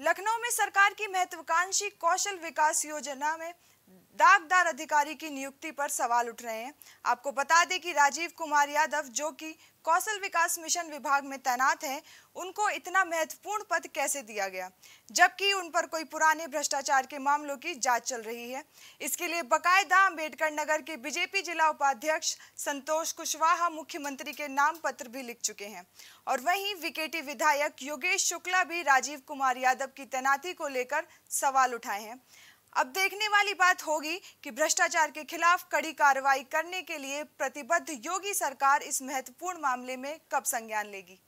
लखनऊ में सरकार की महत्वाकांक्षी कौशल विकास योजना में दागदार अधिकारी की नियुक्ति पर सवाल उठ रहे हैं। आपको बता दें कि राजीव कुमार यादव जो कि कौशल विकास मिशन विभाग में तैनात हैं, उनको इतना महत्वपूर्ण पद कैसे दिया गया, जबकि उन पर कोई पुराने भ्रष्टाचार के मामलों की जांच चल रही है। इसके लिए बाकायदा अंबेडकर नगर के बीजेपी जिला उपाध्यक्ष संतोष कुशवाहा मुख्यमंत्री के नाम पत्र भी लिख चुके हैं। और वहीं वीकेटी विधायक योगेश शुक्ला भी राजीव कुमार यादव की तैनाती को लेकर सवाल उठाए हैं। अब देखने वाली बात होगी कि भ्रष्टाचार के खिलाफ कड़ी कार्रवाई करने के लिए प्रतिबद्ध योगी सरकार इस महत्वपूर्ण मामले में कब संज्ञान लेगी।